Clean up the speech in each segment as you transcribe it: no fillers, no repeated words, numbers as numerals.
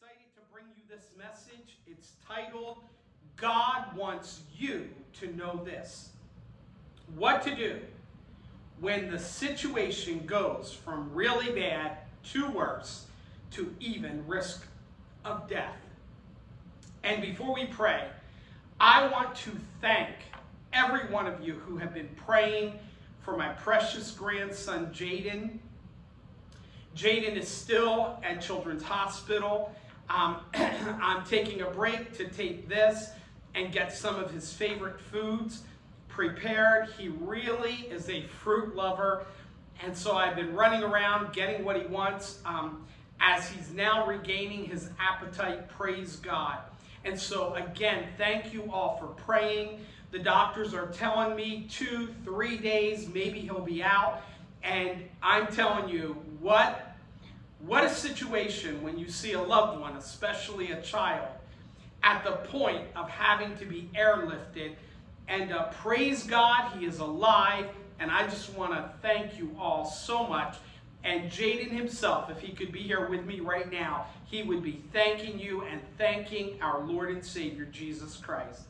excited to bring you this message. It's titled, God Wants You to Know This. What to do when the situation goes from really bad to worse to even risk of death. And before we pray, I want to thank every one of you who have been praying for my precious grandson, Jaden. Jaden is still at Children's Hospital. I'm taking a break to take this and get some of his favorite foods prepared. He really is a fruit lover. And so I've been running around getting what he wants as he's now regaining his appetite. Praise God. And so again, thank you all for praying. The doctors are telling me 2-3 days, maybe he'll be out. And I'm telling you, what a situation when you see a loved one, especially a child, at the point of having to be airlifted. And praise God, he is alive. And I just want to thank you all so much. And Jaden himself, if he could be here with me right now, he would be thanking you and thanking our Lord and Savior, Jesus Christ.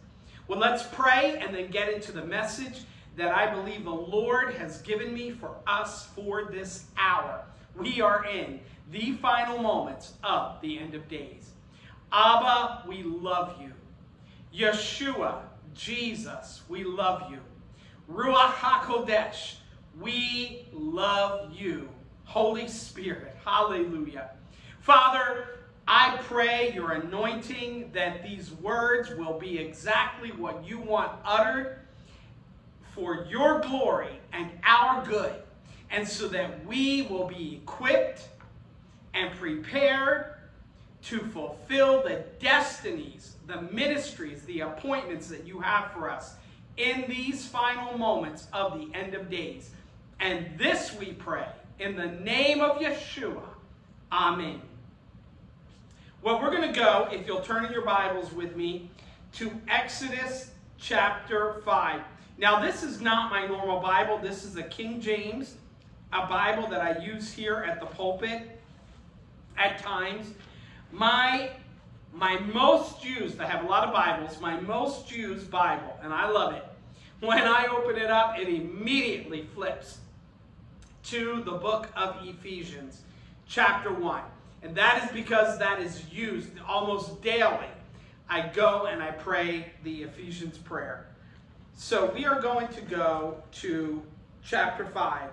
Well, let's pray and then get into the message that I believe the Lord has given me for us for this hour. We are in the final moments of the end of days. Abba, we love you. Yeshua, Jesus, we love you. Ruach HaKodesh, we love you. Holy Spirit, hallelujah. Father, I pray your anointing that these words will be exactly what you want uttered for your glory and our good, and so that we will be equipped and prepared to fulfill the destinies, the ministries, the appointments that you have for us in these final moments of the end of days. And this we pray in the name of Yeshua. Amen. Well, we're going to go, if you'll turn in your Bibles with me, to Exodus chapter 5. Now, this is not my normal Bible. This is a King James, a Bible that I use here at the pulpit at times. My most used, I have a lot of Bibles, my most used Bible, and I love it. When I open it up, it immediately flips to the book of Ephesians, chapter 1. And that is because that is used almost daily. I go and I pray the Ephesians prayer. So we are going to go to chapter 5,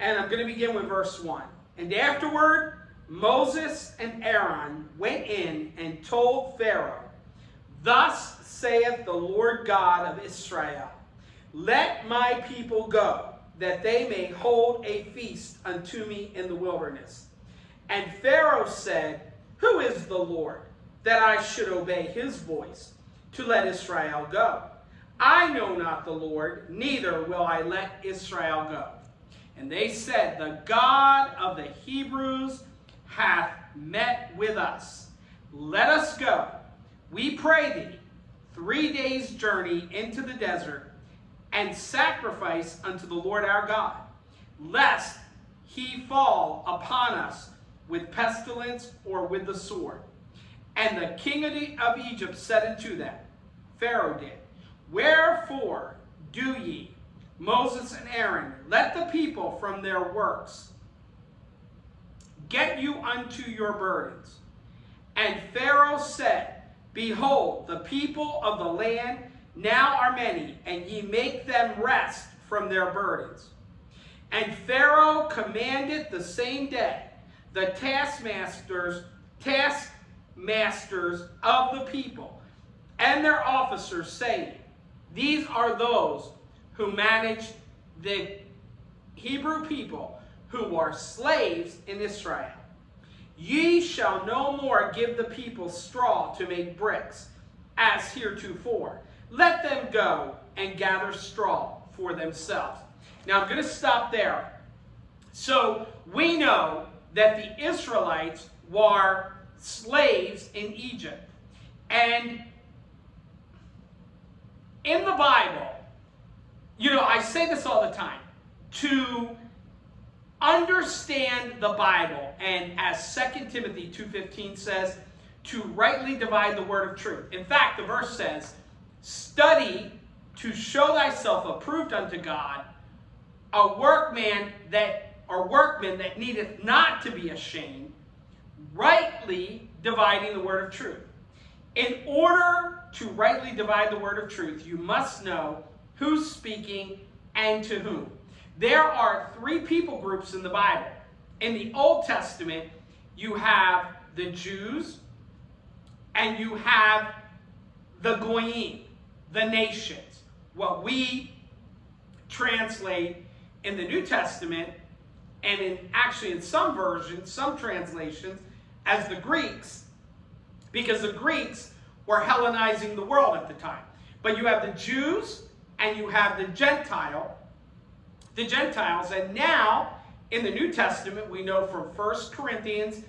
and I'm going to begin with verse 1. And afterward, Moses and Aaron went in and told Pharaoh, "Thus saith the Lord God of Israel, let my people go, that they may hold a feast unto me in the wilderness." And Pharaoh said, "Who is the Lord, that I should obey his voice to let Israel go? I know not the Lord, neither will I let Israel go." And they said, "The God of the Hebrews hath met with us. Let us go, we pray thee, 3 days' journey into the desert, and sacrifice unto the Lord our God, lest he fall upon us with pestilence or with the sword." And the king of Egypt said unto them, Pharaoh did, "Wherefore do ye, Moses and Aaron, let the people from their works get you unto your burdens." And Pharaoh said, "Behold, the people of the land now are many, and ye make them rest from their burdens." And Pharaoh commanded the same day the taskmasters of the people and their officers, saying, "These are those who manage the Hebrew people who are slaves in Israel. Ye shall no more give the people straw to make bricks, as heretofore. Let them go and gather straw for themselves." Now I'm going to stop there. So we know that the Israelites were slaves in Egypt. And in the Bible, you know, I say this all the time, to understand the Bible, and as 2 Timothy 2:15 says, to rightly divide the word of truth. In fact, the verse says, study to show thyself approved unto God, a workman that needeth not to be ashamed, rightly dividing the word of truth. In order to rightly divide the word of truth, you must know who's speaking and to whom. There are three people groups in the Bible. In the Old Testament, you have the Jews and you have the Goyim, the nations. What we translate in the New Testament, and in some versions, some translations, as the Greeks, because the Greeks were Hellenizing the world at the time. But you have the Jews and you have the Gentiles, and now in the New Testament, we know from 1 Corinthians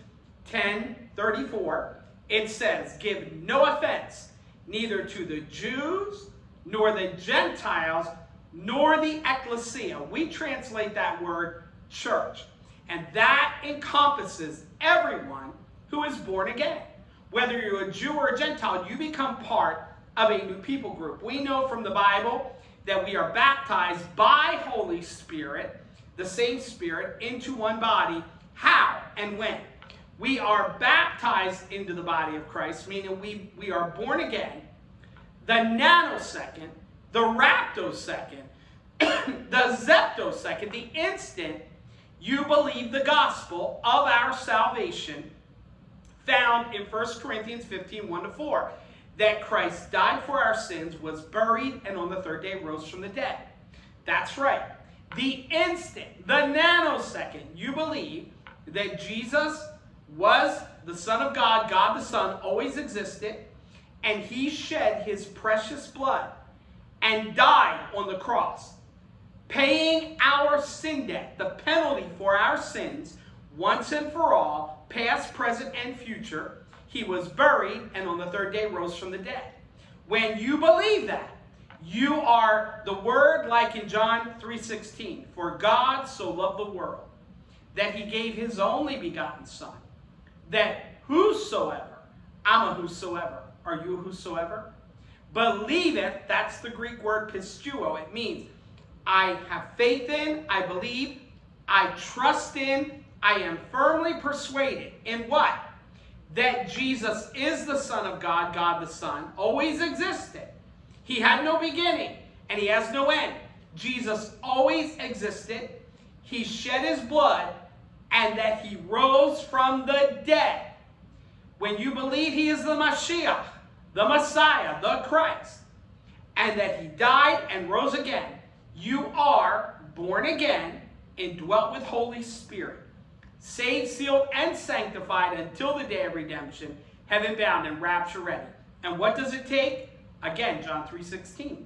10:34, it says, give no offense, neither to the Jews, nor the Gentiles, nor the ecclesia. We translate that word church. And that encompasses everyone who is born again. Whether you're a Jew or a Gentile, you become part of a new people group. We know from the Bible that we are baptized by Holy Spirit, the same Spirit, into one body. How and when? We are baptized into the body of Christ, meaning we are born again. The nanosecond, the raptosecond, the zeptosecond, the instant you believe the gospel of our salvation found in 1 Corinthians 15:1-4. That Christ died for our sins, was buried, and on the third day rose from the dead. That's right. The instant, the nanosecond, you believe that Jesus was the Son of God, God the Son, always existed, and he shed his precious blood and died on the cross, paying our sin debt, the penalty for our sins, once and for all, past, present, and future. He was buried, and on the third day rose from the dead. When you believe that, you are the word, like in John 3:16. For God so loved the world that he gave his only begotten Son, that whosoever, I'm a whosoever, are you a whosoever? Believeth, that's the Greek word pistuo. It means I have faith in, I believe, I trust in, I am firmly persuaded. In what? That Jesus is the Son of God, God the Son, always existed. He had no beginning, and he has no end. Jesus always existed. He shed his blood, and that he rose from the dead. When you believe he is the Mashiach, the Messiah, the Christ, and that he died and rose again, you are born again, indwelt with Holy Spirit, saved, sealed, and sanctified until the day of redemption, heaven bound and rapture ready. And what does it take? Again, John 3:16.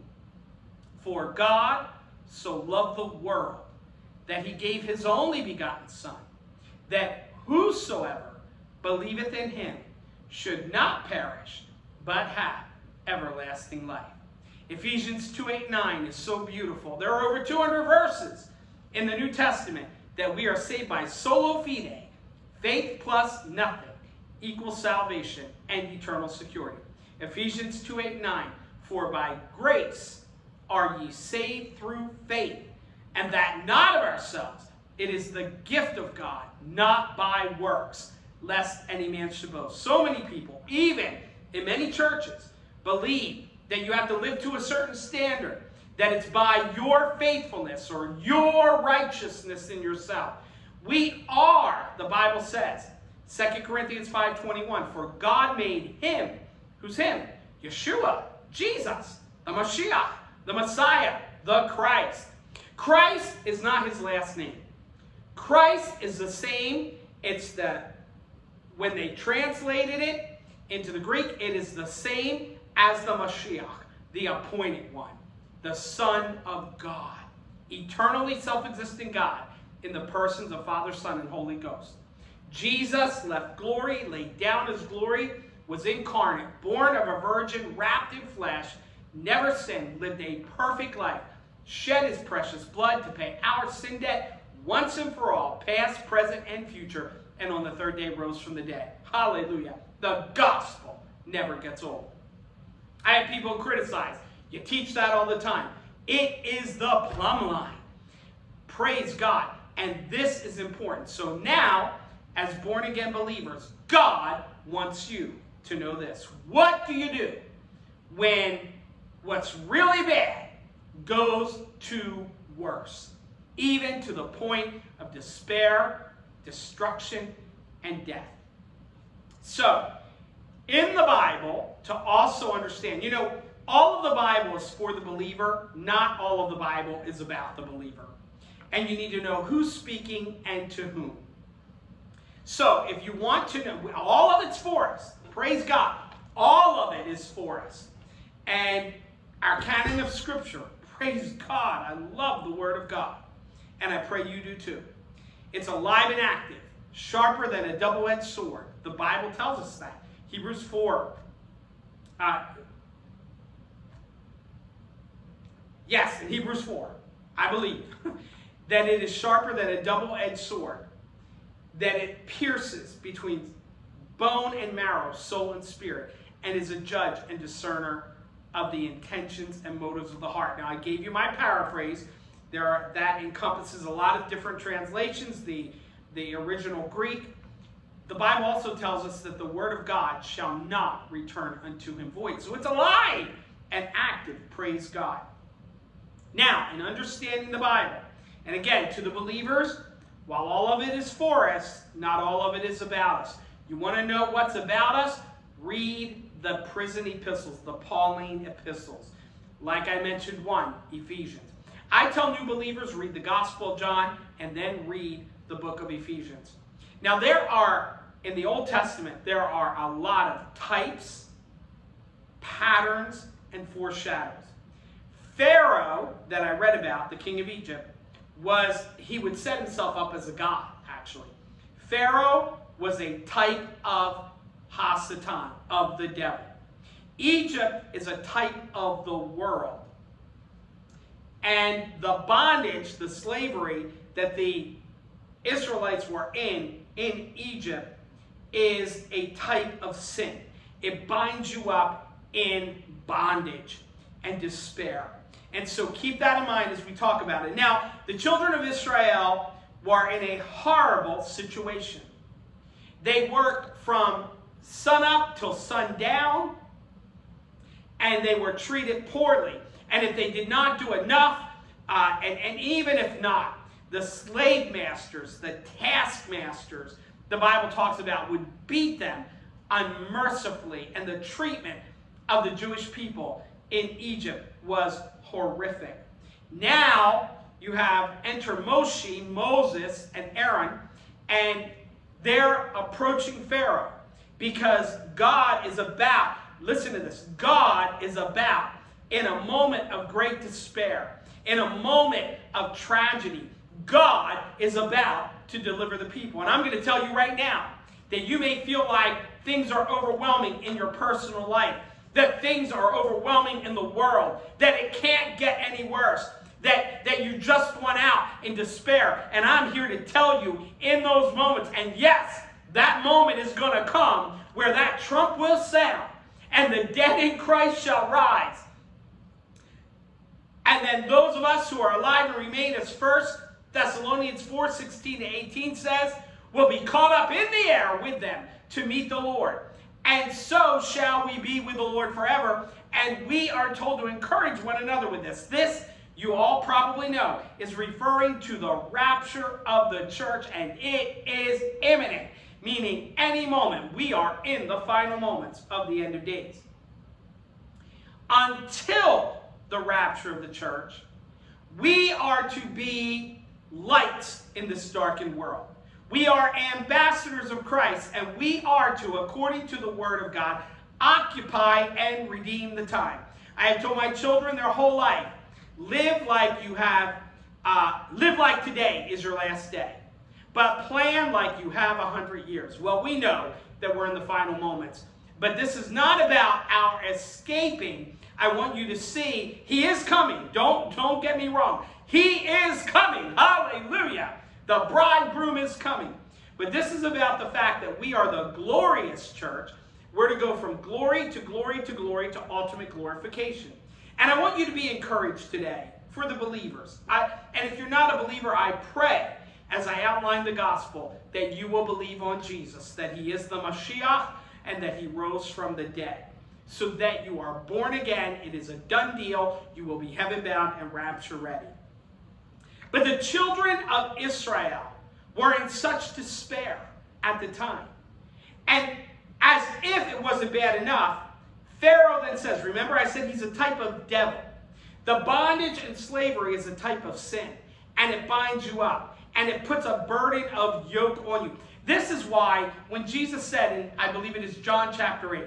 For God so loved the world that he gave his only begotten Son, that whosoever believeth in him should not perish, but have everlasting life. Ephesians 2:8-9 is so beautiful. There are over 200 verses in the New Testament that we are saved by solo fide, faith plus nothing equals salvation and eternal security. Ephesians 2:8-9, for by grace are ye saved through faith, and that not of ourselves. It is the gift of God, not by works, lest any man should boast. So many people, even in many churches, believe that you have to live to a certain standard, that it's by your faithfulness or your righteousness in yourself. We are, the Bible says, 2 Corinthians 5:21, for God made him, who's him? Yeshua, Jesus, the Mashiach, the Messiah, the Christ. Christ is not his last name. Christ is the same. When they translated it into the Greek, it is the same as the Mashiach, the appointed one, the Son of God, eternally self-existent God in the persons of Father, Son, and Holy Ghost. Jesus left glory, laid down his glory, was incarnate, born of a virgin, wrapped in flesh, never sinned, lived a perfect life, shed his precious blood to pay our sin debt once and for all, past, present, and future, and on the third day rose from the dead. Hallelujah. The gospel never gets old. I have people criticize. You teach that all the time. It is the plumb line. Praise God. And this is important. So now, as born-again believers, God wants you to know this. What do you do when what's really bad goes to worse, even to the point of despair, destruction, and death? So, in the Bible, to also understand, you know, all of the Bible is for the believer. Not all of the Bible is about the believer. And you need to know who's speaking and to whom. So, if you want to know, all of it's for us. Praise God. All of it is for us. And our canon of Scripture, praise God. I love the Word of God. And I pray you do too. It's alive and active, sharper than a double-edged sword. The Bible tells us that. Hebrews 4. Yes, in Hebrews 4, I believe that it is sharper than a double-edged sword, that it pierces between bone and marrow, soul and spirit, and is a judge and discerner of the intentions and motives of the heart. Now, I gave you my paraphrase. That encompasses a lot of different translations, the original Greek. The Bible also tells us that the word of God shall not return unto him void. So it's alive and active, praise God. Now, in understanding the Bible, and again, to the believers, while all of it is for us, not all of it is about us. You want to know what's about us? Read the prison epistles, the Pauline epistles. Like I mentioned one, Ephesians. I tell new believers, read the Gospel of John and then read the book of Ephesians. Now there are, in the Old Testament, there are a lot of types, patterns, and foreshadows. Pharaoh, that I read about, the king of Egypt, he would set himself up as a god, actually. Pharaoh was a type of Hasatan, of the devil. Egypt is a type of the world. And the bondage, the slavery that the Israelites were in Egypt, is a type of sin. It binds you up in bondage and despair. And so keep that in mind as we talk about it. Now, the children of Israel were in a horrible situation. They worked from sunup till sundown, and they were treated poorly. And if they did not do enough, and even if not, the slave masters, the taskmasters, the Bible talks about, would beat them unmercifully. And the treatment of the Jewish people in Egypt was horrific. Now you have enter Moshe, Moses, and Aaron, and they're approaching Pharaoh because God is about, listen to this, God is about, in a moment of great despair, in a moment of tragedy, God is about to deliver the people. And I'm going to tell you right now that you may feel like things are overwhelming in your personal life, that things are overwhelming in the world, that it can't get any worse, that you just went out in despair. And I'm here to tell you in those moments, and yes, that moment is going to come where that trump will sound and the dead in Christ shall rise. And then those of us who are alive and remain, as 1 Thessalonians 4:16-18 says, will be caught up in the air with them to meet the Lord. And so shall we be with the Lord forever. And we are told to encourage one another with this. This, you all probably know, is referring to the rapture of the church, and it is imminent, meaning any moment. We are in the final moments of the end of days. Until the rapture of the church, we are to be lights in this darkened world. We are ambassadors of Christ, and we are to, according to the word of God, occupy and redeem the time. I have told my children their whole life, live like today is your last day, but plan like you have 100 years. Well, we know that we're in the final moments, but this is not about our escaping. I want you to see he is coming. Don't get me wrong. He is coming. Hallelujah. The bridegroom is coming. But this is about the fact that we are the glorious church. We're to go from glory to glory to glory to ultimate glorification. And I want you to be encouraged today for the believers. And if you're not a believer, I pray, as I outline the gospel, that you will believe on Jesus, that he is the Mashiach, and that he rose from the dead, so that you are born again. It is a done deal. You will be heaven-bound and rapture-ready. But the children of Israel were in such despair at the time. And as if it wasn't bad enough, Pharaoh then says, remember I said he's a type of devil. The bondage and slavery is a type of sin, and it binds you up, and it puts a burden of yoke on you. This is why when Jesus said, and I believe it is John chapter 8,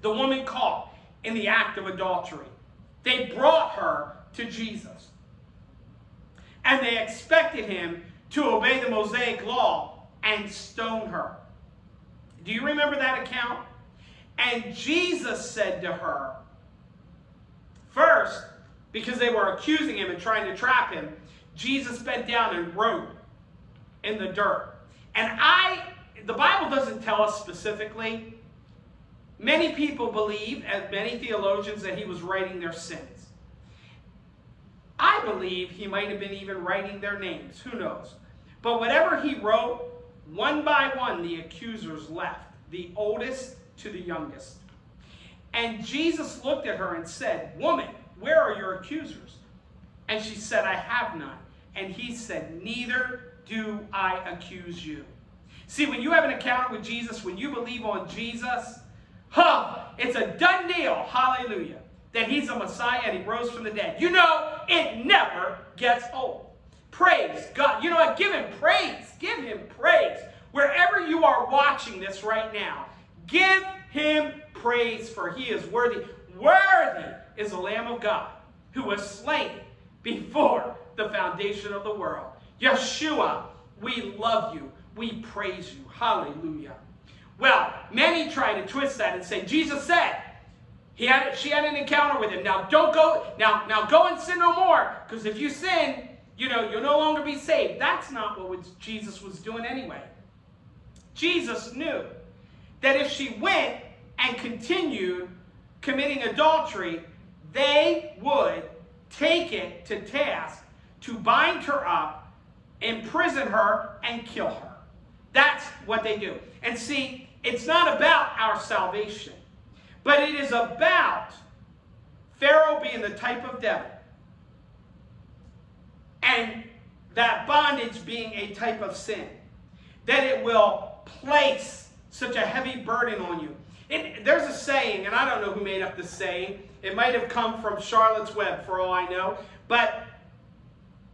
the woman caught in the act of adultery, they brought her to Jesus. And they expected him to obey the Mosaic law and stone her. Do you remember that account? And Jesus said to her, first, because they were accusing him and trying to trap him, Jesus bent down and wrote in the dirt. And the Bible doesn't tell us specifically. Many people believe, as many theologians, that he was writing their sins. I believe he might have been even writing their names. Who knows? But whatever he wrote, one by one, the accusers left, the oldest to the youngest. And Jesus looked at her and said, "Woman, where are your accusers?" And she said, "I have none." And he said, "Neither do I accuse you." See, when you have an encounter with Jesus, when you believe on Jesus, it's a done deal, hallelujah, that he's a Messiah and he rose from the dead. You know, it never gets old. Praise God. You know what? Give him praise. Give him praise. Wherever you are watching this right now, give him praise, for he is worthy. Worthy is the Lamb of God who was slain before the foundation of the world. Yeshua, we love you. We praise you. Hallelujah. Well, many try to twist that and say, Jesus said, she had an encounter with him. Now don't go, now go and sin no more, because if you sin, you know, you'll no longer be saved. That's not what Jesus was doing anyway. Jesus knew that if she went and continued committing adultery, they would take it to task to bind her up, imprison her, and kill her. That's what they do. And see, it's not about our salvation, but it is about Pharaoh being the type of devil and that bondage being a type of sin, that it will place such a heavy burden on you. There's a saying, and I don't know who made up this saying. It might have come from Charlotte's Web, for all I know, but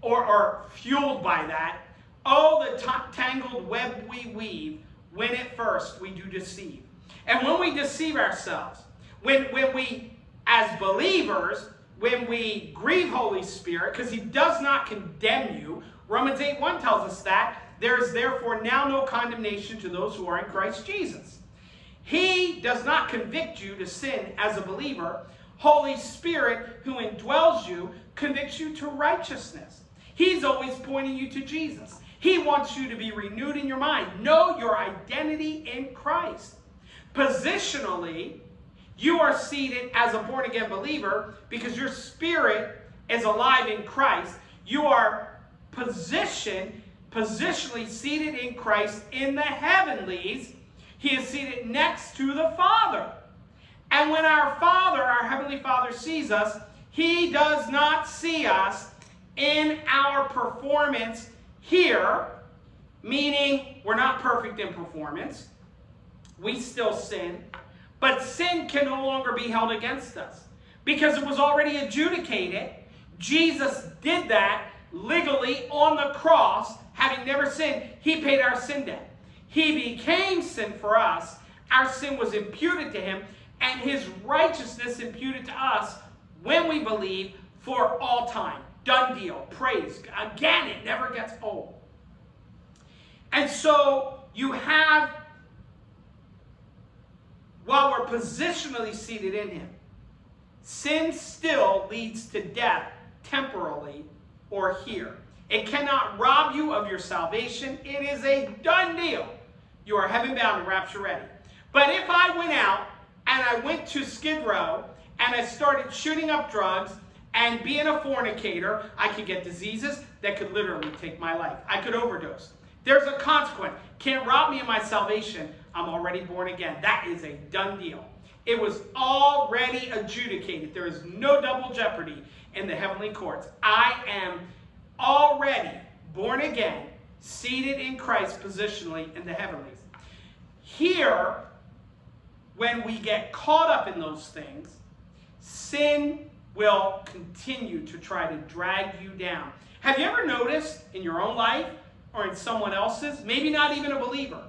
or fueled by that. "Oh, the tangled web we weave, when at first we do deceive." And when we deceive ourselves, when we, as believers, when we grieve Holy Spirit, because he does not condemn you, Romans 8:1 tells us that, "There is therefore now no condemnation to those who are in Christ Jesus." He does not convict you to sin as a believer. Holy Spirit, who indwells you, convicts you to righteousness. He's always pointing you to Jesus. He wants you to be renewed in your mind. Know your identity in Christ. Positionally, you are seated as a born-again believer because your spirit is alive in Christ. You are positionally seated in Christ in the heavenlies. He is seated next to the Father. And when our Father, our Heavenly Father, sees us, he does not see us in our performance here, meaning we're not perfect in performance. We still sin, but sin can no longer be held against us because it was already adjudicated. Jesus did that legally on the cross, having never sinned. He paid our sin debt. He became sin for us. Our sin was imputed to him, and his righteousness imputed to us when we believe, for all time. Done deal. Praise. Again, it never gets old. And so you have, while we're positionally seated in him, sin still leads to death temporally or here. It cannot rob you of your salvation. It is a done deal. You are heaven-bound and rapture-ready. But if I went out and I went to Skid Row and I started shooting up drugs and being a fornicator, I could get diseases that could literally take my life. I could overdose. There's a consequence. Can't rob me of my salvation. I'm already born again. That is a done deal. It was already adjudicated. There is no double jeopardy in the heavenly courts. I am already born again, seated in Christ positionally in the heavenlies. Here, when we get caught up in those things, sin will continue to try to drag you down. Have you ever noticed in your own life or in someone else's, maybe not even a believer,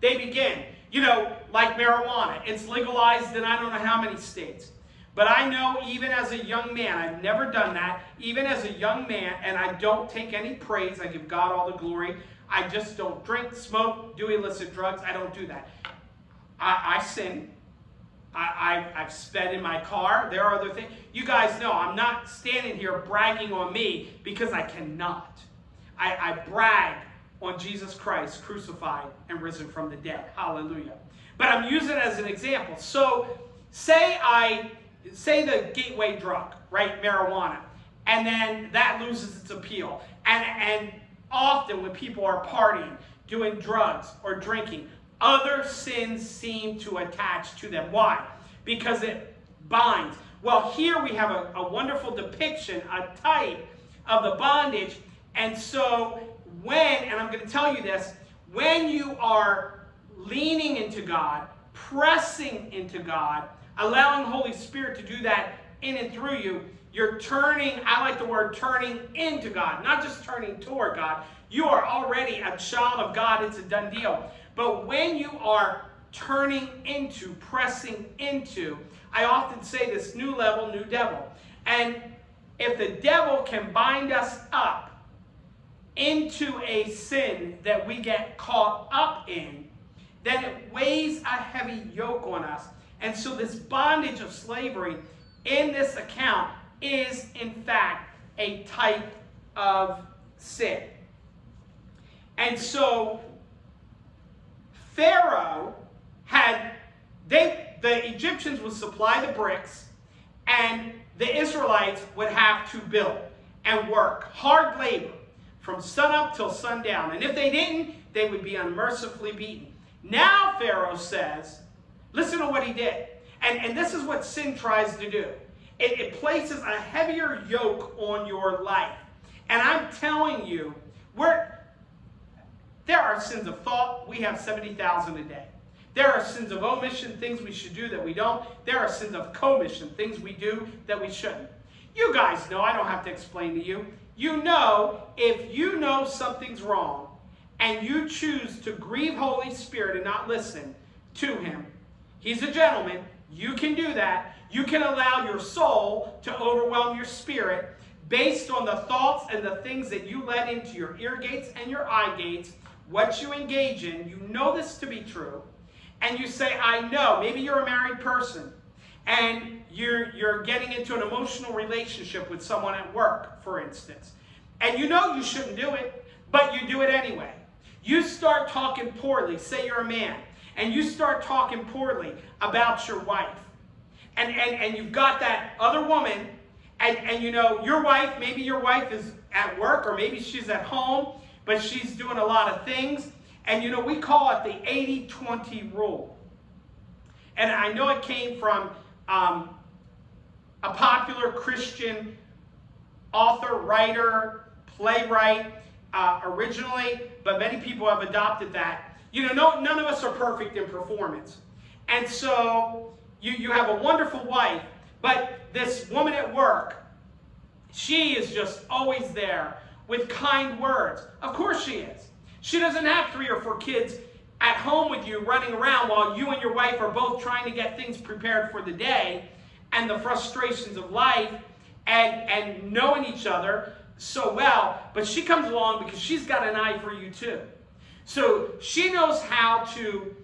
they begin, you know, like marijuana. It's legalized in I don't know how many states. But I know even as a young man, I've never done that, even as a young man, and I don't take any praise. I give God all the glory. I just don't drink, smoke, do illicit drugs. I don't do that. I sin. I've sped in my car. There are other things. You guys know I'm not standing here bragging on me because I cannot. I brag on Jesus Christ crucified and risen from the dead. Hallelujah. But I'm using it as an example. So say the gateway drug, right? Marijuana. And then that loses its appeal. And often when people are partying, doing drugs or drinking, other sins seem to attach to them. Why? Because it binds. Well, here we have a wonderful depiction, a type of the bondage. And so and I'm going to tell you this, when you are leaning into God, pressing into God, allowing the Holy Spirit to do that in and through you, you're turning, I like the word turning into God, not just turning toward God. You are already a child of God. It's a done deal. But when you are turning into, pressing into, I often say this, new level, new devil. And if the devil can bind us up into a sin that we get caught up in, then it weighs a heavy yoke on us. And so this bondage of slavery in this account is, in fact, a type of sin. And so Pharaoh had, the Egyptians would supply the bricks, and the Israelites would have to build and work, hard labor, from sunup till sundown. And if they didn't, they would be unmercifully beaten. Now Pharaoh says, listen to what he did. And this is what sin tries to do. It places a heavier yoke on your life. And I'm telling you, there are sins of thought. We have 70,000 a day. There are sins of omission, things we should do that we don't. There are sins of commission, things we do that we shouldn't. You guys know, I don't have to explain to you. You know, if you know something's wrong and you choose to grieve Holy Spirit and not listen to him, he's a gentleman. You can do that. You can allow your soul to overwhelm your spirit based on the thoughts and the things that you let into your ear gates and your eye gates, what you engage in. You know this to be true. And you say, I know. Maybe you're a married person and you're getting into an emotional relationship with someone at work, for instance. And you know you shouldn't do it, but you do it anyway. You start talking poorly. Say you're a man, and you start talking poorly about your wife. And you've got that other woman, and you know your wife, maybe your wife is at work, or maybe she's at home, but she's doing a lot of things. And you know, we call it the 80-20 rule. And I know it came from a popular Christian author, writer, playwright originally, but many people have adopted that. You know, none of us are perfect in performance. And so you have a wonderful wife, but this woman at work, she is just always there with kind words. Of course she is. She doesn't have 3 or 4 kids at home with you running around while you and your wife are both trying to get things prepared for the day and the frustrations of life and knowing each other so well. But she comes along because she's got an eye for you too. So she knows how to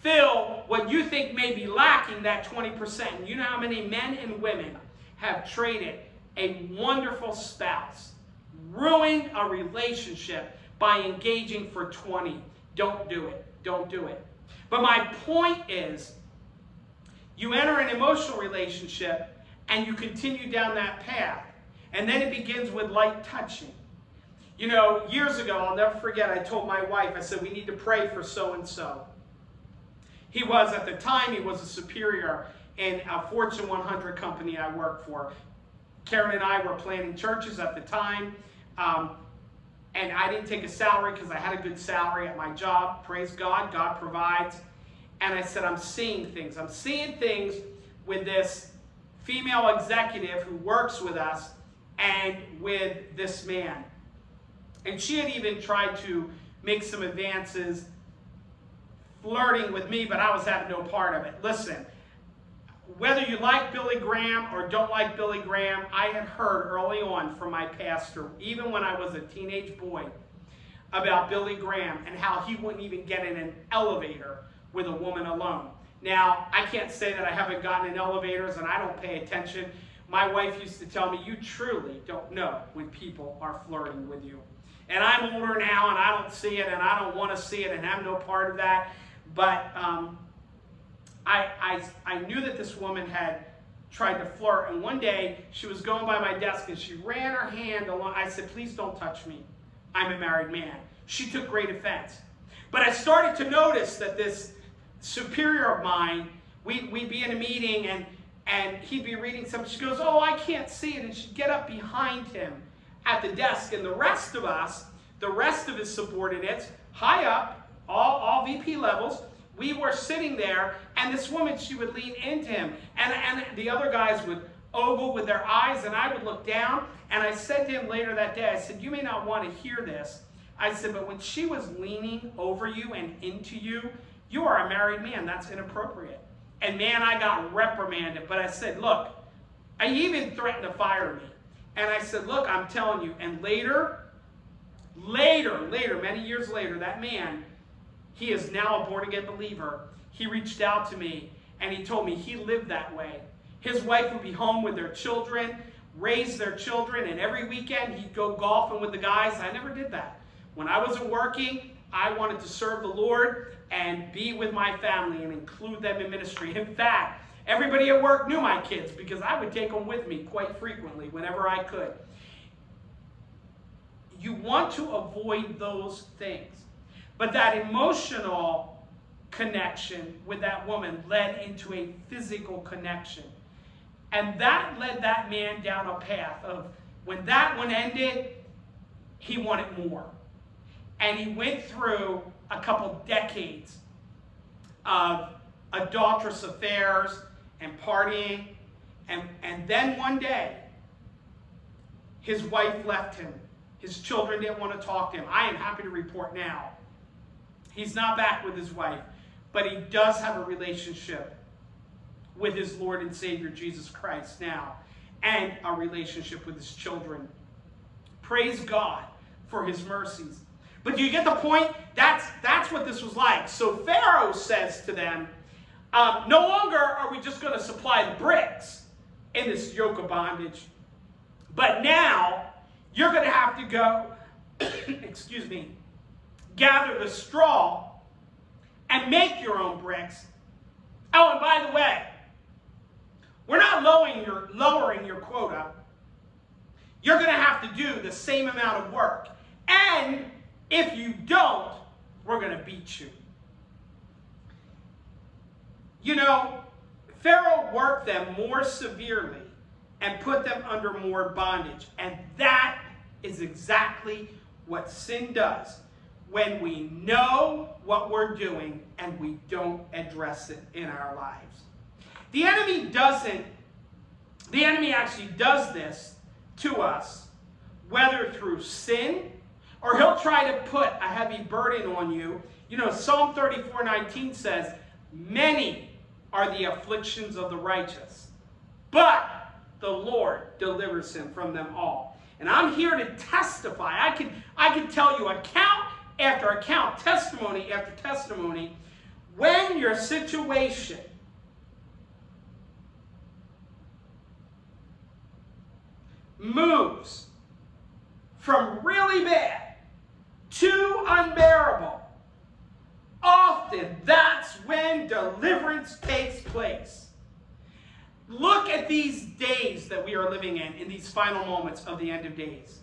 fill what you think may be lacking, that 20%. And you know how many men and women have traded a wonderful spouse, ruin a relationship by engaging for 20. Don't do it. Don't do it. But my point is, you enter an emotional relationship and you continue down that path. And then it begins with light touching. You know, years ago, I'll never forget, I told my wife, I said, we need to pray for so-and-so. He was, at the time, he was a superior in a Fortune 100 company I worked for. Karen and I were planning churches at the time. And I didn't take a salary because I had a good salary at my job. Praise God, God provides. And I said, I'm seeing things. I'm seeing things with this female executive who works with us and with this man. And she had even tried to make some advances flirting with me, but I was having no part of it. Listen, whether you like Billy Graham or don't like Billy Graham, I had heard early on from my pastor, even when I was a teenage boy, about Billy Graham and how he wouldn't even get in an elevator with a woman alone. Now, I can't say that I haven't gotten in elevators and I don't pay attention. My wife used to tell me, you truly don't know when people are flirting with you. And I'm older now, and I don't see it, and I don't want to see it, and I'm no part of that. But I knew that this woman had tried to flirt. And one day, she was going by my desk, and she ran her hand along. I said, please don't touch me. I'm a married man. She took great offense. But I started to notice that this superior of mine, we'd be in a meeting, and he'd be reading something. She goes, oh, I can't see it. And she'd get up behind him at the desk, and the rest of us, the rest of his subordinates, high up, all VP levels, we were sitting there, and this woman, she would lean into him, and the other guys would ogle with their eyes, and I would look down, and I said to him later that day, I said, you may not want to hear this. I said, but when she was leaning over you and into you, you are a married man. That's inappropriate. And man, I got reprimanded, but I said, look, I even threatened to fire me. And I said, look, I'm telling you. And later, many years later, that man, he is now a born-again believer. He reached out to me, and he told me he lived that way. His wife would be home with their children, raise their children, and every weekend he'd go golfing with the guys. I never did that. When I wasn't working, I wanted to serve the Lord and be with my family and include them in ministry. In fact, everybody at work knew my kids because I would take them with me quite frequently whenever I could. You want to avoid those things. But that emotional connection with that woman led into a physical connection. And that led that man down a path of when that one ended, he wanted more. And he went through a couple decades of adulterous affairs, and partying, and then one day, his wife left him. His children didn't want to talk to him. I am happy to report now, he's not back with his wife, but he does have a relationship with his Lord and Savior, Jesus Christ now, and a relationship with his children. Praise God for his mercies. But do you get the point? That's what this was like. So Pharaoh says to them, no longer are we just going to supply the bricks in this yoke of bondage, but now you're going to have to go, excuse me, gather the straw and make your own bricks. Oh, and by the way, we're not lowering your quota. You're going to have to do the same amount of work. And if you don't, we're going to beat you. You know, Pharaoh worked them more severely and put them under more bondage. And that is exactly what sin does when we know what we're doing and we don't address it in our lives. The enemy actually does this to us, whether through sin or he'll try to put a heavy burden on you. You know, Psalm 34:19 says, many are the afflictions of the righteous, but the Lord delivers him from them all. And I'm here to testify. I can tell you account after account, testimony after testimony, when your situation moves from really bad to unbearable, often that's when deliverance takes place. Look at these days that we are living in these final moments of the end of days.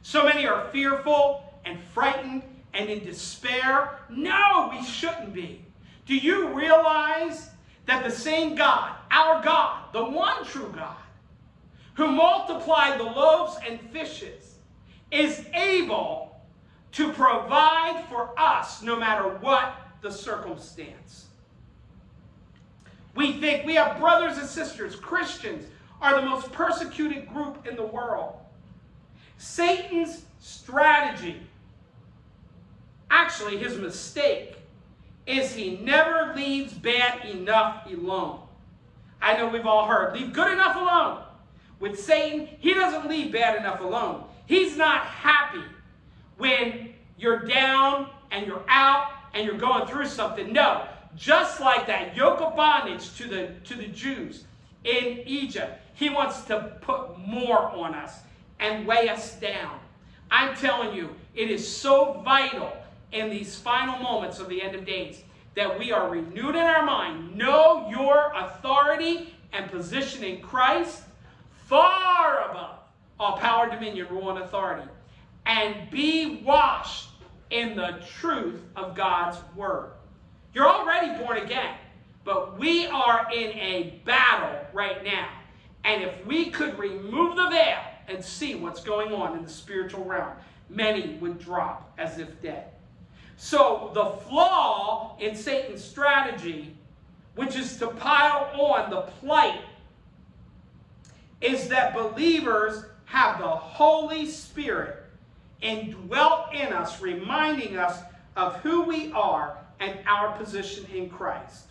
So many are fearful and frightened and in despair. No, we shouldn't be. Do you realize that the same God, our God, the one true God, who multiplied the loaves and fishes, is able to provide for us no matter what the circumstance? We think we have brothers and sisters. Christians are the most persecuted group in the world. Satan's strategy, actually his mistake, is he never leaves bad enough alone. I know we've all heard, leave good enough alone. With Satan, he doesn't leave bad enough alone. He's not happy when you're down and you're out and you're going through something. No, just like that yoke of bondage to the Jews in Egypt, he wants to put more on us and weigh us down. I'm telling you, it is so vital in these final moments of the end of days that we are renewed in our mind. Know your authority and position in Christ, far above all power, dominion, rule, and authority, and be washed in the truth of God's word. You're already born again, but we are in a battle right now. And if we could remove the veil and see what's going on in the spiritual realm, many would drop as if dead. So the flaw in Satan's strategy, which is to pile on the plight, is that believers have the Holy Spirit indwelt in us, reminding us of who we are and our position in Christ.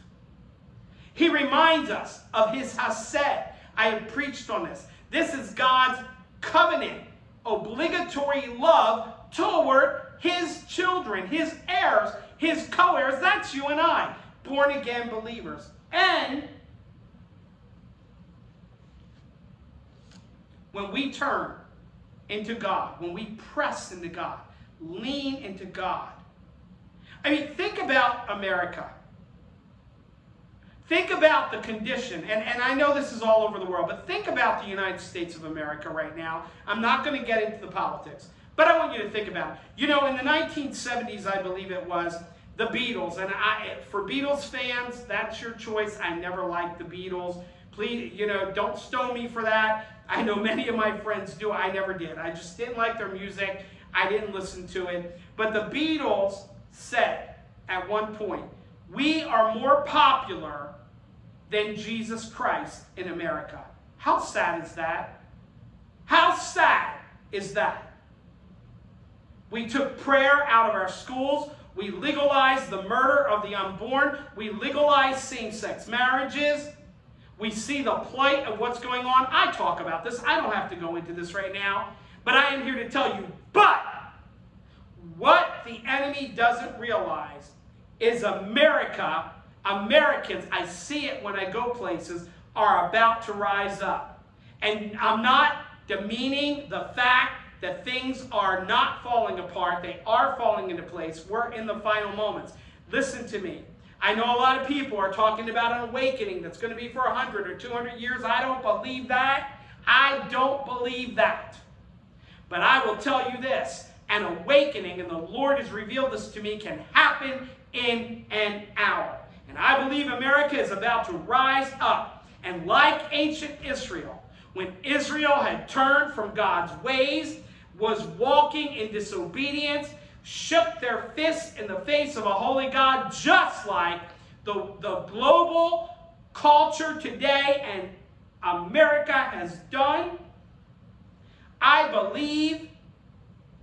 He reminds us of his Hased. I have preached on this. This is God's covenant, obligatory love toward his children, his heirs, his co-heirs. That's you and I, born again believers. And when we turn into God, when we press into God, lean into God. I mean, think about America. Think about the condition, and I know this is all over the world, but think about the United States of America right now. I'm not going to get into the politics, but I want you to think about it. You know, in the 1970s, I believe it was, the Beatles, and for Beatles fans, that's your choice. I never liked the Beatles. Please, you know, don't stone me for that. I know many of my friends do. I never did. I just didn't like their music. I didn't listen to it. But the Beatles said at one point, we are more popular than Jesus Christ in America. How sad is that? How sad is that? We took prayer out of our schools. We legalized the murder of the unborn. We legalized same-sex marriages. We see the plight of what's going on. I talk about this. I don't have to go into this right now. But I am here to tell you, but what the enemy doesn't realize is America, Americans, I see it when I go places, are about to rise up. And I'm not demeaning the fact that things are not falling apart. They are falling into place. We're in the final moments. Listen to me. I know a lot of people are talking about an awakening that's going to be for 100 or 200 years. I don't believe that. I don't believe that. But I will tell you this. An awakening, and the Lord has revealed this to me, can happen in an hour. And I believe America is about to rise up. And like ancient Israel, when Israel had turned from God's ways, was walking in disobedience, shook their fists in the face of a holy God, just like the global culture today and America has done. I believe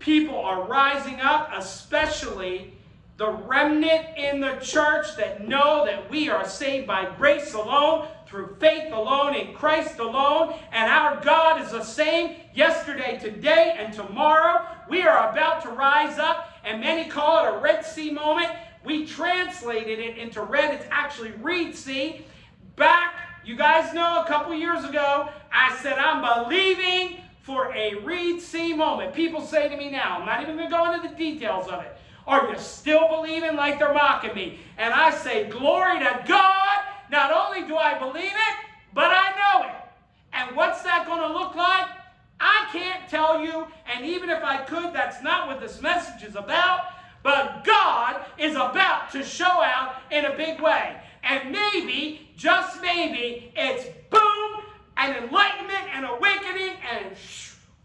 people are rising up, especially the remnant in the church that know that we are saved by grace alone, through faith alone, in Christ alone, and our God is the same yesterday, today, and tomorrow. We are about to rise up, and many call it a Red Sea moment. We translated it into red. It's actually Reed Sea. Back, you guys know, a couple years ago, I said, I'm believing for a Reed Sea moment. People say to me now, I'm not even going to go into the details of it, are you still believing? Like they're mocking me. And I say, glory to God, not only do I believe it, but I know it. And what's that going to look like? I can't tell you, and even if I could, that's not what this message is about. But God is about to show out in a big way. And maybe, just maybe, it's boom, and enlightenment, and awakening, and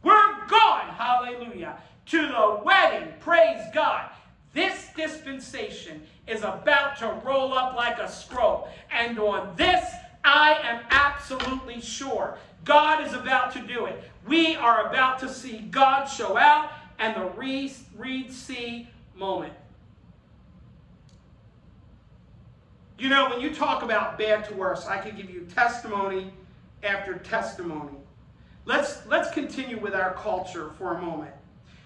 we're gone, hallelujah, to the wedding, praise God. This dispensation is about to roll up like a scroll. And on this, I am absolutely sure God is about to do it. We are about to see God show out and the Reed Sea moment. You know, when you talk about bad to worse, I could give you testimony after testimony. Let's continue with our culture for a moment.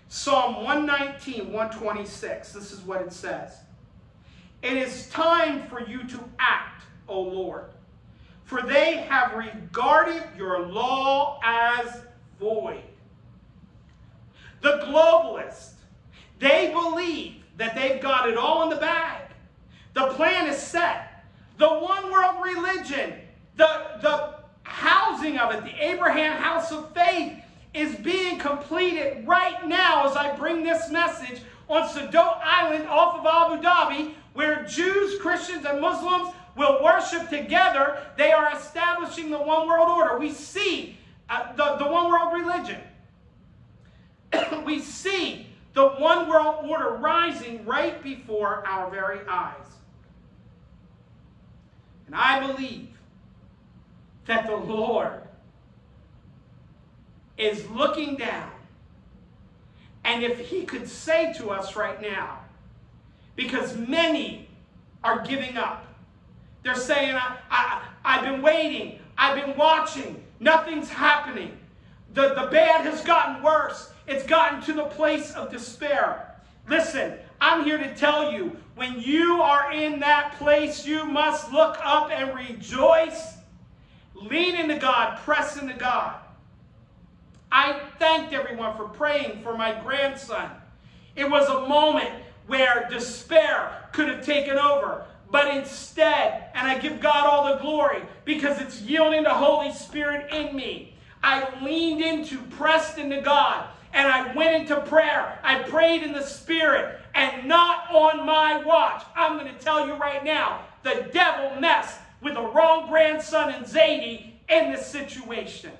Psalm 119, 126, this is what it says. It is time for you to act, O Lord, for they have regarded your law as void. The globalists, they believe that they've got it all in the bag. The plan is set. The one world religion, the housing of it, the Abraham House of Faith, is being completed right now as I bring this message on Sado Island off of Abu Dhabi, where Jews, Christians, and Muslims will worship together. They are establishing the one world order. We see the one world religion. We see the one world order rising right before our very eyes. And I believe that the Lord is looking down. And if he could say to us right now, because many are giving up. They're saying, I've been waiting. I've been watching. Nothing's happening. The bad has gotten worse. It's gotten to the place of despair. Listen, I'm here to tell you, when you are in that place, you must look up and rejoice. Lean into God. Press into God. I thanked everyone for praying for my grandson. It was a moment where despair could have taken over. But instead, and I give God all the glory, because it's yielding the Holy Spirit in me. I leaned into, pressed into God, and I went into prayer. I prayed in the Spirit, and not on my watch. I'm going to tell you right now, the devil messed with the wrong grandson and Zadie in this situation.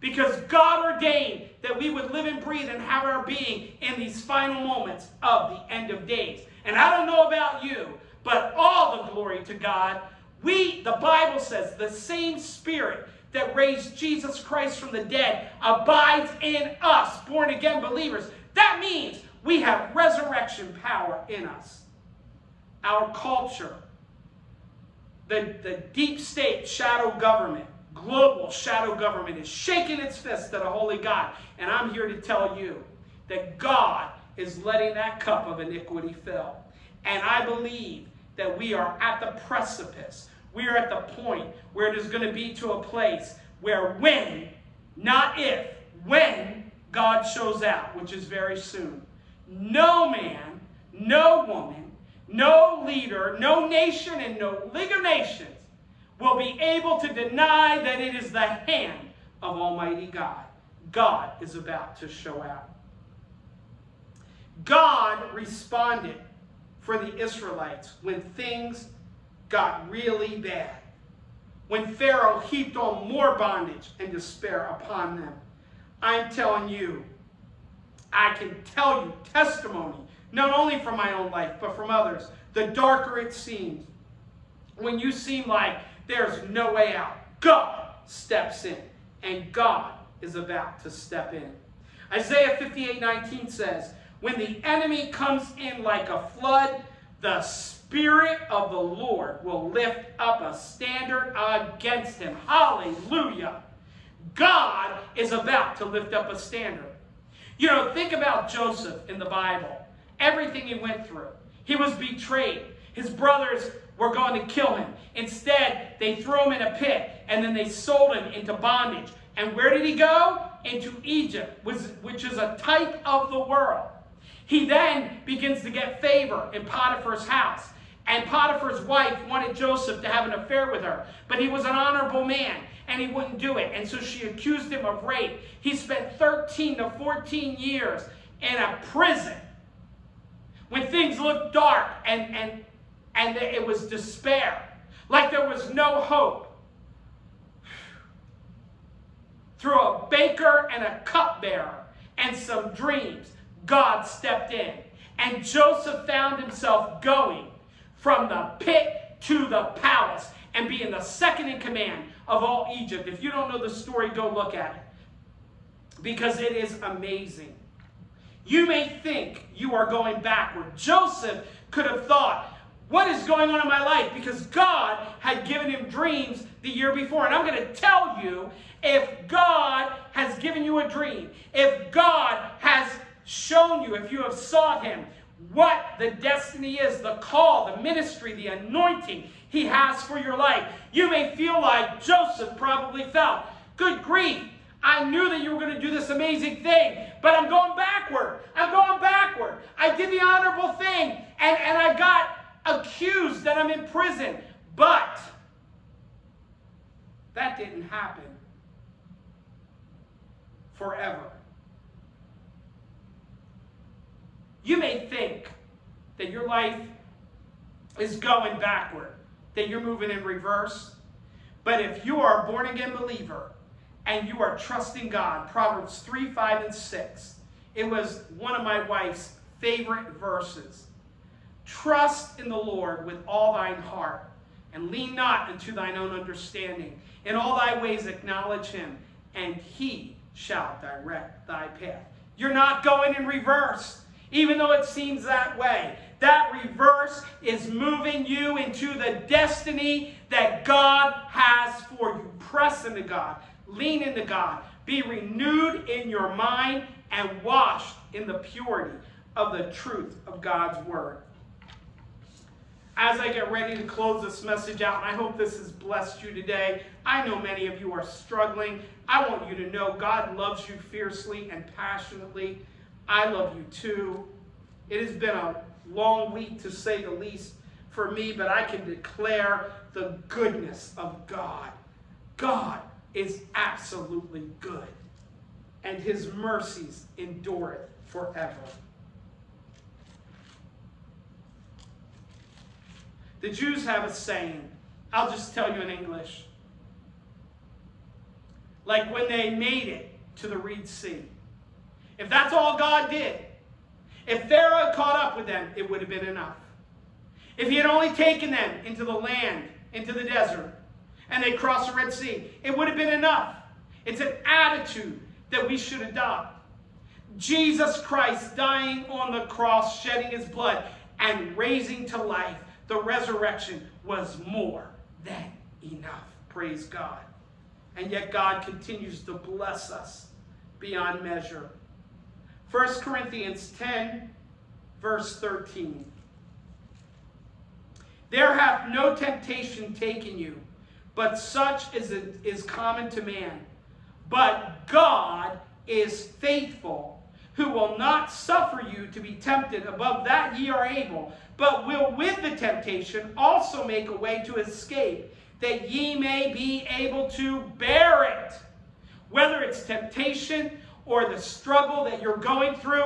Because God ordained that we would live and breathe and have our being in these final moments of the end of days. And I don't know about you, but all the glory to God. We, the Bible says, the same Spirit that raised Jesus Christ from the dead abides in us, born-again believers. That means we have resurrection power in us. Our culture, the deep state shadow government, global shadow government, is shaking its fist at a holy God. And I'm here to tell you that God is letting that cup of iniquity fill. And I believe that we are at the precipice. We are at the point where it is going to be to a place where when, not if, when God shows out, which is very soon. No man, no woman, no leader, no nation, and no League of Nations will be able to deny that it is the hand of Almighty God. God is about to show out. God responded for the Israelites when things got really bad, when Pharaoh heaped on more bondage and despair upon them. I'm telling you, I can tell you testimony, not only from my own life, but from others. The darker it seems, when you seem like there's no way out, God steps in, and God is about to step in. Isaiah 58:19 says, when the enemy comes in like a flood, the Spirit of the Lord will lift up a standard against him. Hallelujah. God is about to lift up a standard. You know, think about Joseph in the Bible. Everything he went through. He was betrayed. His brothers were going to kill him. Instead, they threw him in a pit, and then they sold him into bondage. And where did he go? into Egypt, which is a type of the world. He then begins to get favor in Potiphar's house. And Potiphar's wife wanted Joseph to have an affair with her. But he was an honorable man, and he wouldn't do it. And so she accused him of rape. He spent 13 to 14 years in a prison. When things looked dark and it was despair, like there was no hope, through a baker and a cupbearer and some dreams, God stepped in. And Joseph found himself going from the pit to the palace and being the second in command of all Egypt. If you don't know the story, go look at it, because it is amazing. You may think you are going backward. Joseph could have thought, what is going on in my life? Because God had given him dreams the year before. And I'm going to tell you, if God has given you a dream, if God has shown you, if you have sought him, what the destiny is, the call, the ministry, the anointing he has for your life. You may feel like Joseph probably felt, good grief, I knew that you were going to do this amazing thing, but I'm going backward. I'm going backward. I did the honorable thing, and I got accused that I'm in prison. But that didn't happen forever. You may think that your life is going backward, that you're moving in reverse. But if you are a born-again believer and you are trusting God, Proverbs 3, 5, and 6. It was one of my wife's favorite verses. Trust in the Lord with all thine heart, and lean not unto thine own understanding. In all thy ways acknowledge him, and he shall direct thy path. You're not going in reverse, even though it seems that way. That reverse is moving you into the destiny that God has for you. Press into God. Lean into God. Be renewed in your mind and washed in the purity of the truth of God's word. As I get ready to close this message out, and I hope this has blessed you today. I know many of you are struggling. I want you to know God loves you fiercely and passionately. I love you too. It has been a long week, to say the least, for me, but I can declare the goodness of God. God is absolutely good, and his mercies endureth forever. The Jews have a saying, I'll just tell you in English. Like when they made it to the Reed Sea, if that's all God did, if Pharaoh caught up with them, it would have been enough. If he had only taken them into the land, into the desert, and they crossed the Red Sea, it would have been enough. It's an attitude that we should adopt. Jesus Christ dying on the cross, shedding his blood, and raising to life, the resurrection was more than enough. Praise God. And yet God continues to bless us beyond measure. 1 Corinthians 10, verse 13. There hath no temptation taken you, but such is common to man. But God is faithful, who will not suffer you to be tempted above that ye are able, but will with the temptation also make a way to escape, that ye may be able to bear it. Whether it's temptation or the struggle that you're going through,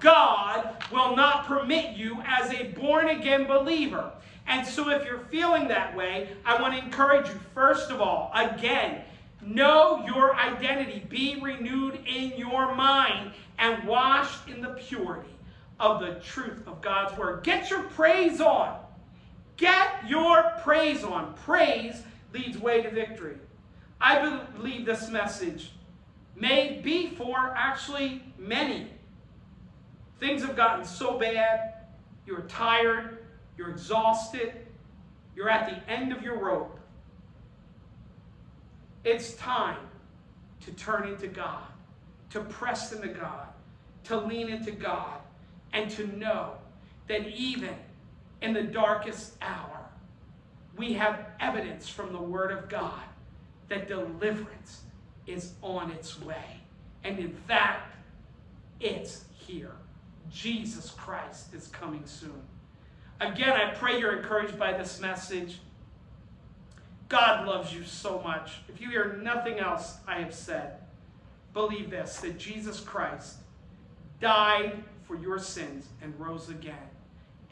God will not permit you as a born-again believer. And so if you're feeling that way, I want to encourage you, first of all, again, know your identity. Be renewed in your mind and washed in the purity of the truth of God's word. Get your praise on. Get your praise on. Praise leads way to victory. I believe this message may be for actually many. Things have gotten so bad, you're tired, you're exhausted, you're at the end of your rope. It's time to turn into God, to press into God, to lean into God, and to know that even in the darkest hour, we have evidence from the Word of God that deliverance is on its way. And in fact, it's here. Jesus Christ is coming soon. Again, I pray you're encouraged by this message. God loves you so much. If you hear nothing else I have said, believe this, that Jesus Christ died for your sins and rose again.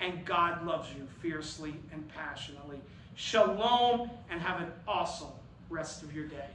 And God loves you fiercely and passionately. Shalom, and have an awesome rest of your day.